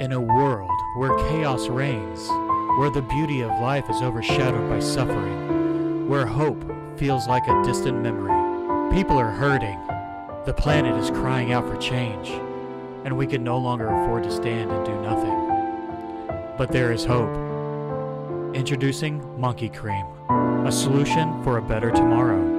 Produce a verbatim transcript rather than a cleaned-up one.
In a world where chaos reigns, where the beauty of life is overshadowed by suffering, where hope feels like a distant memory, people are hurting, the planet is crying out for change, and we can no longer afford to stand and do nothing. But there is hope. Introducing Monkey Cream, a solution for a better tomorrow.